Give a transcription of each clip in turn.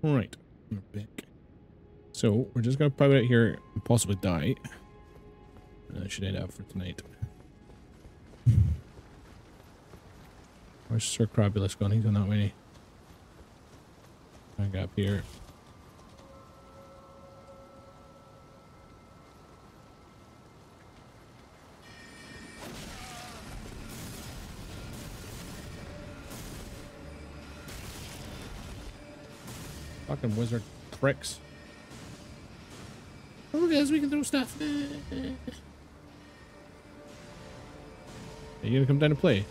Right, we're back. So we're just gonna private out here and possibly die. That should head out for tonight. Where's Sir Crabulus gone? He's on that way. Back up here. Fucking wizard pricks. Oh, look at this, we can throw stuff. Are you gonna come down and play?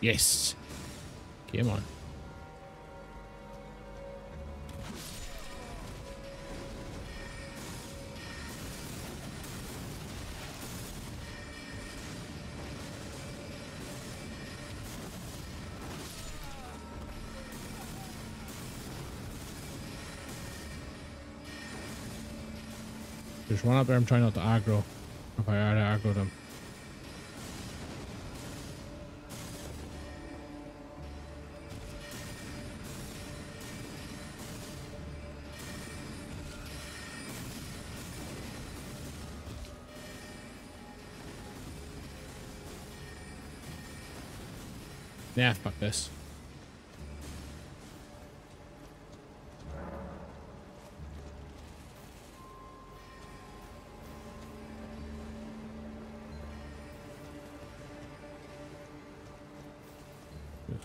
Yes. Come on. There's one up there. I'm trying not to aggro. If I had aggroed him. Nah, fuck this.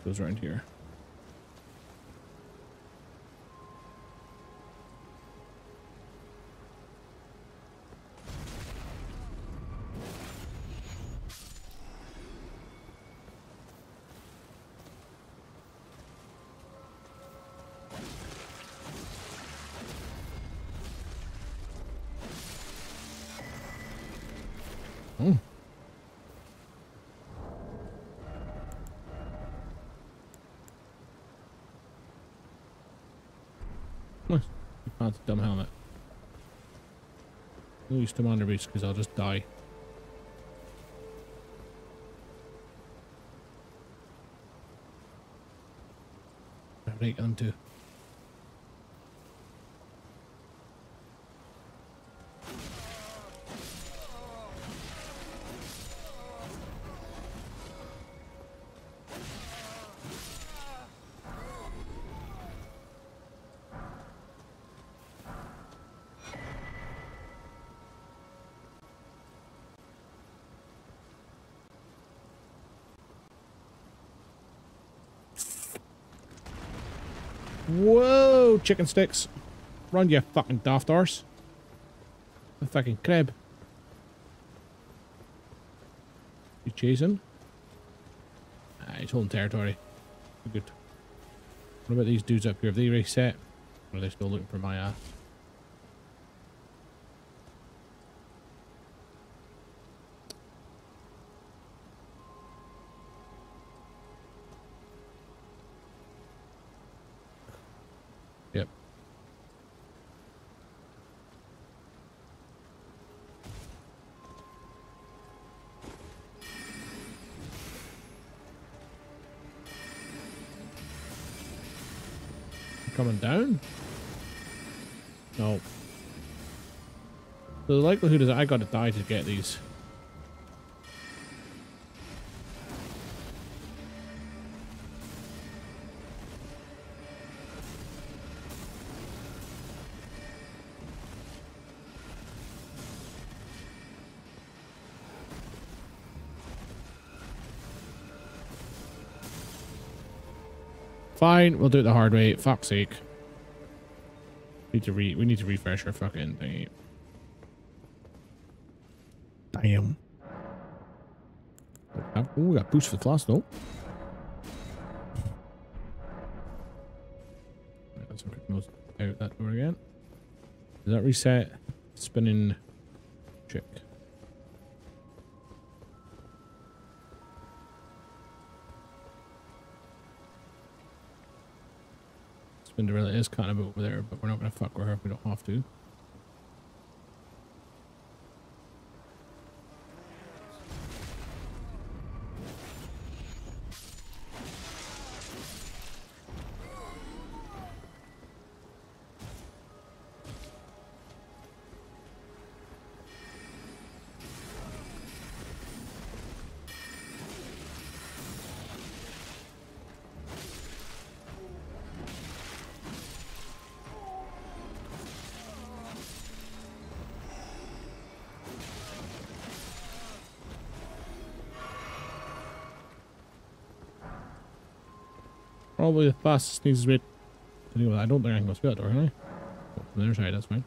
Goes around here. That's a dumb helmet. No use to Commander Beast because I'll just die. Right onto. Whoa, chicken sticks. Run, you fucking daft arse. The fucking crab. You chasing? Ah, he's holding territory. Good. What about these dudes up here? Have they reset? Or are they still looking for my ass? Coming down? No. So the likelihood is that I gotta die to get these. Fine, we'll do it the hard way. Fuck's sake. We need to refresh our fucking thing. Damn. Oh, we got boost for the class though. Right, let's move out that door again. Does that reset? Spinning trick. Dinorilia is kind of over there, but we're not going to fuck with her if we don't have to. probably the fastest sneeze rate. Anyway, I don't think I can go through that door, can I? Oh, there's right, that's fine.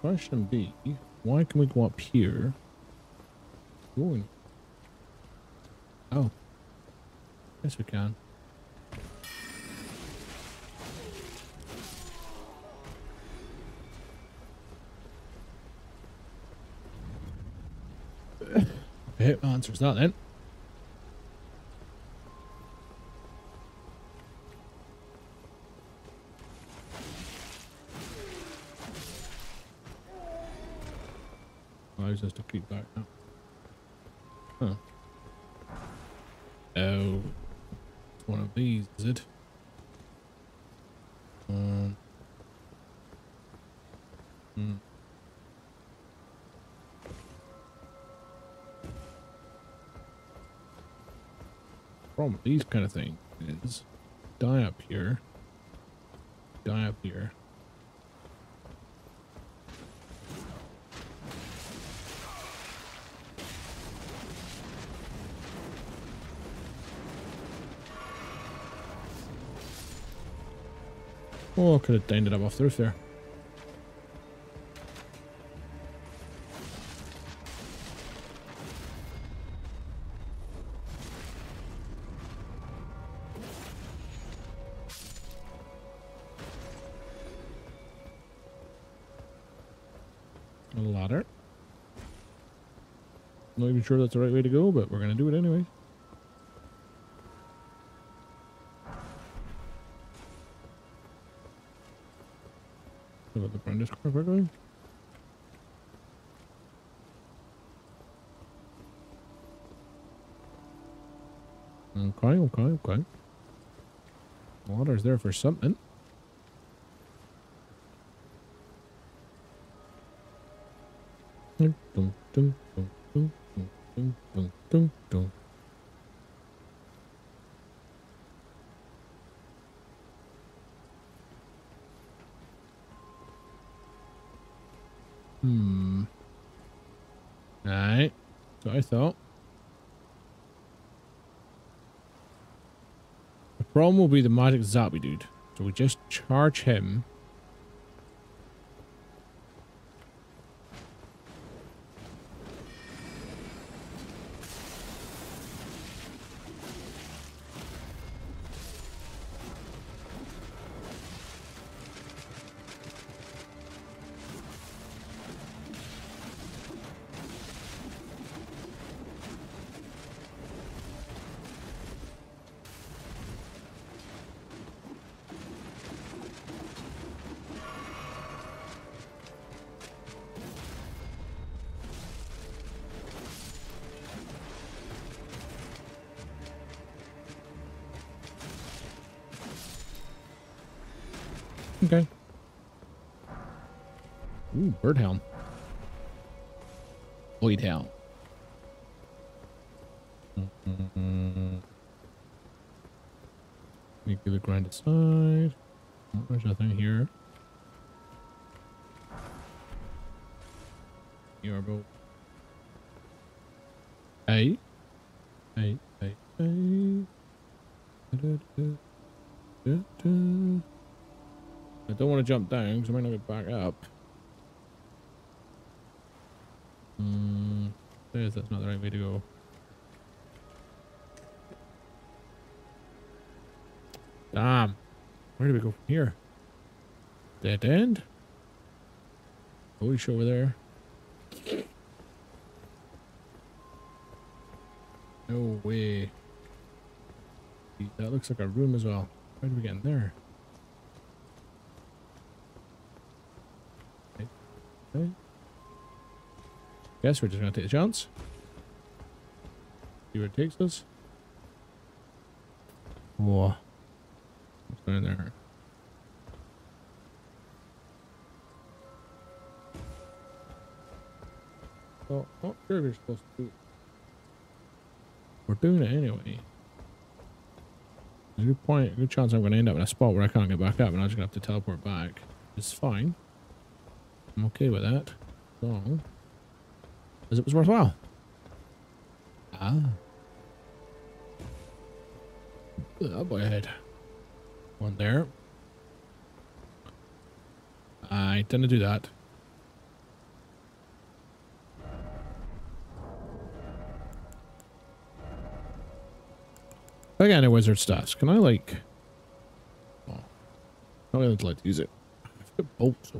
Question B, why can we go up here? Ooh. Oh, yes we can. It answers that then. Just to keep back now. Huh. Oh, one of these, is it? Problem with these kind of things is die up here. Die up here. Oh, I could have dined it up off the roof there. A ladder. Not even sure that's the right way to go, but we're going to do it anyway. Going. Okay. Water's there for something. Alright, that's what I thought. The problem will be the magic zombie dude. So we just charge him. Okay. Ooh, bird helm. Void helm. Make the grind aside. There's nothing here. Yarbo. Hey. I don't want to jump down because I might not get back up. There's, that's not the right way to go. Damn. Where do we go from here? Dead end? Bush over there. No way. That looks like a room as well. Where do we get in there? Okay. Guess we're just gonna take a chance. See where it takes us. Whoa. What's down there? Oh, not sure we're supposed to do it. We're doing it anyway. Good point. Good chance I'm going to end up in a spot where I can't get back up, and I'm just going to have to teleport back. It's fine. I'm okay with that. So, as it was worthwhile. Ah. Up ahead. One there. I tend to do that. I got no wizard staffs. Can I, like... Oh. I don't like to use it. I've got bolts, though.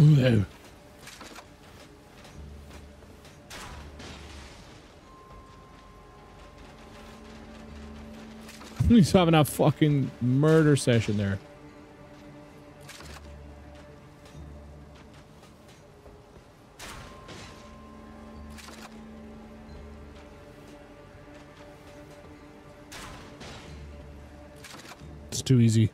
No. He's having a fucking murder session there. It's too easy.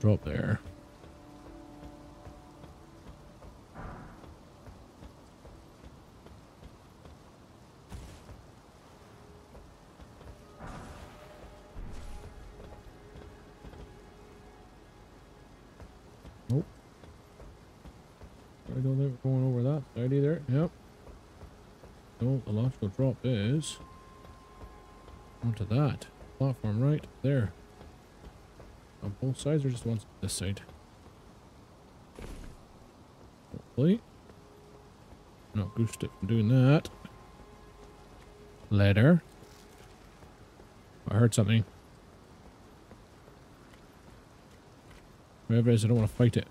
Drop there. Nope. I don't think we're going over that side either. Yep. No, the logical drop is onto that platform right there. On both sides or just one this side? Hopefully. Not goosed it from doing that. Ladder. I heard something. Wherever it is, I don't want to fight it.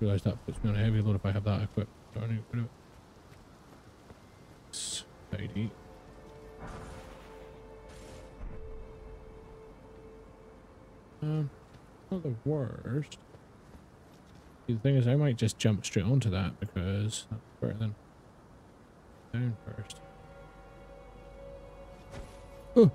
Realize that puts me on a heavy load if I have that equipped. So I need to put it. Tidy. Not the worst. See, the thing is, I might just jump straight onto that because that's better than down first. Okay,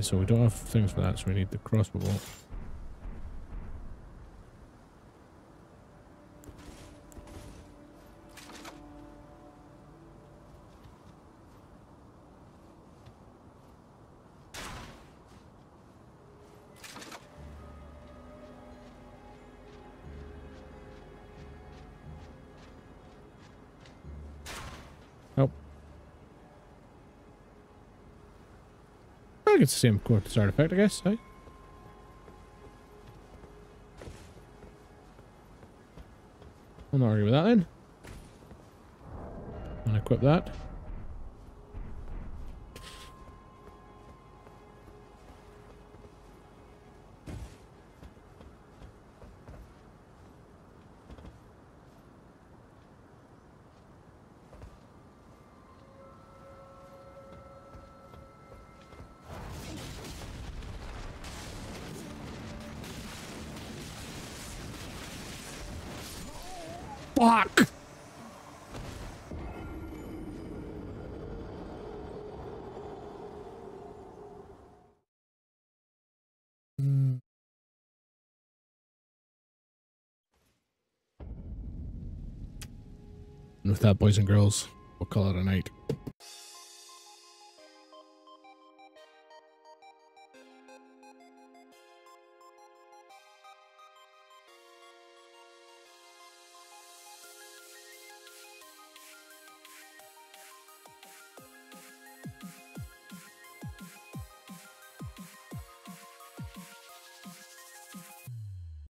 so we don't have things for that, so we need the crossbow. It's the same quartz artifact, I guess, right? I'll not argue with that then. And equip that. Fuck! And with that, boys and girls, we'll call it a night.